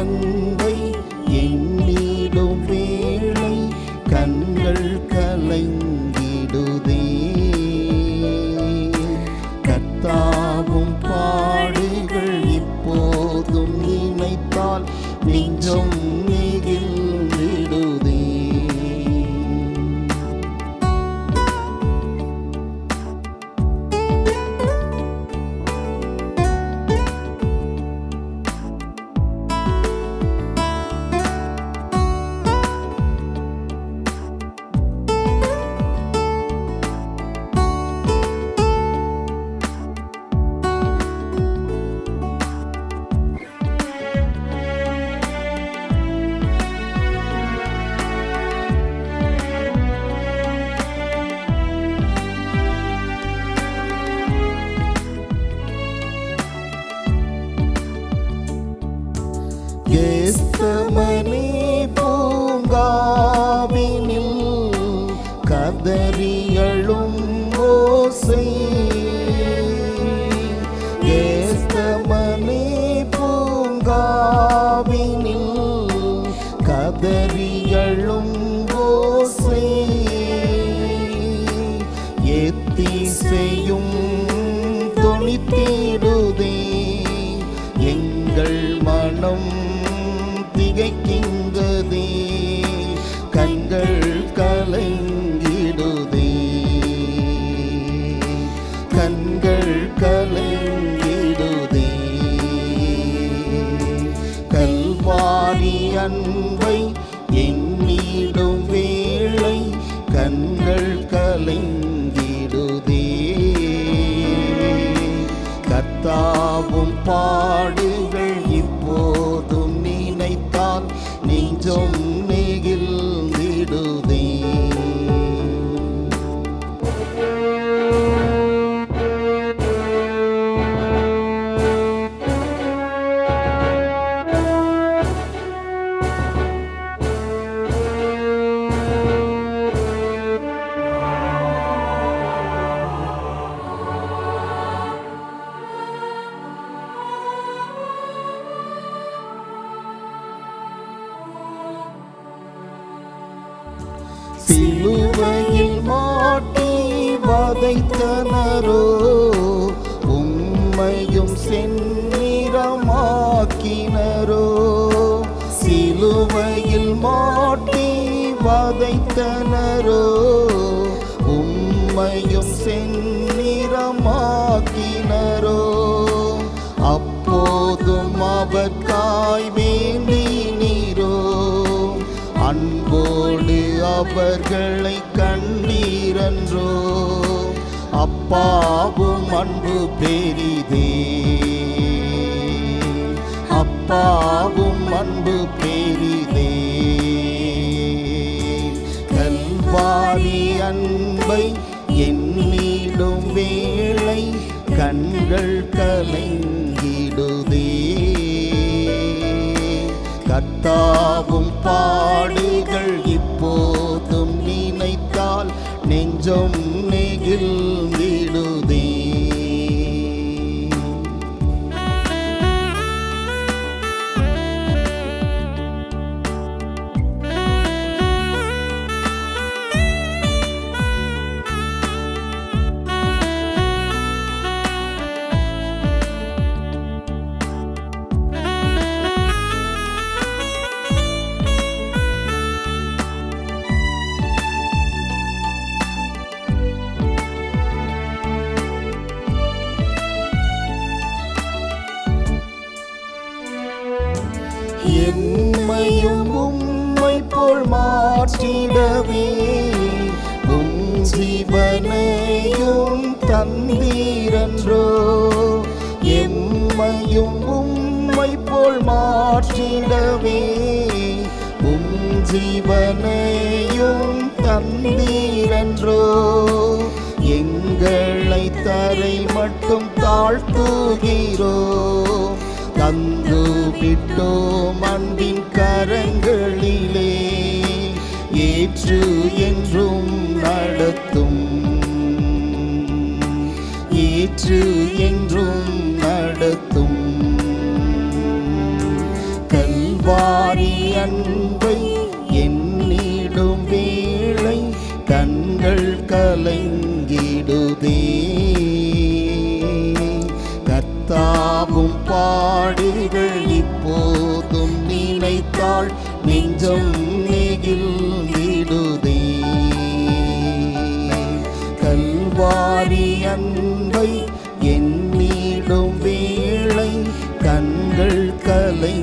அன்பை என்னிடும் வேளை கண்கள் கலங்கிடுதே. கர்த்தாவும் பாடுகள் இப்போதும் நினைத்தால் நெஞ்சம் நெகிழ்ந்திடுதே. கேஸ்தமனே பூங்காவினில் கதறியழும் ஓசை, கேஸ்தமனே பூங்காவினில் கதறியழும் ஓசை, எத்திசையும் தொனித்திடுதே. எங்கள் மனம் திகைக்கின்றதே, கண்கள் கலங்கிடுதே, கண்கள் கலங்கிடுதே. கல்வாரி அன்பை எண்ணிடும் வேளை கண்கள் கலங்கிடுதே. கர்த்தாவும் பாடுகள் இப்போதும் நினைத்தால் நெஞ்சம் நெகிழ்ந்திடுதே. சிலுவையில் மாட்டி வதைத்தனரோ உம்மையும் செந்நிறமாக்கினரோ. சிலுவையில் மாட்டி வதைத்தனரோ உம்மையும் செந்நிறமாக்கினரோ. அப்போதும் அவர்காய் வேண்டினீரோ, அன்போடு அவர்களை கண்டீரன்றோ. அப்பாவும் அன்பு பெரிதே, அப்பாவும் அன்பு பெரிதே. கல்வாரி அன்பை எண்ணிடும் வேளை கண்கள் கலங்கிடுதே. கர்த்தாவும் பாடுகள் இப்போதும் நினைத்தால் நெஞ்சம் நெகிழ்ந்திடுதே. என்னையும் உம்மை போல் மாற்றிடவே, உம் ஜீவனையும் தந்தீரன்றோ. என்னையும் உம்மை போல் மாற்றிடவே, உம் ஜீவனையும் தந்தீரன்றோ. எங்களை தரை மட்டும் தாழ்த்துகிறோ, தந்து விட்டோம் அன்பின் கரங்களிலே. ஏற்று என்றும் நடத்தும், ஏற்று என்றும் நடத்தும். கல் கல்வாரி அன்பை எண்ணிடும் வேளை கண்கள் கலங்கிடுதே. கர்த்தாவும் பாடுகள் இப்போதும் நினைத்தாள் நெஞ்சம் நெகிழ்ந்திடுதே. கல்வாரி அன்பை எண்ணிடும் வேளை கண்கள் கலை